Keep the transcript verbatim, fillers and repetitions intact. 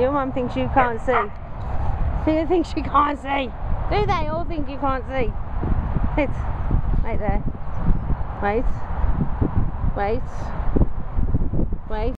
Your mum thinks you can't see. She thinks she can't see. Do they all think you can't see? It's right there. Wait. Wait.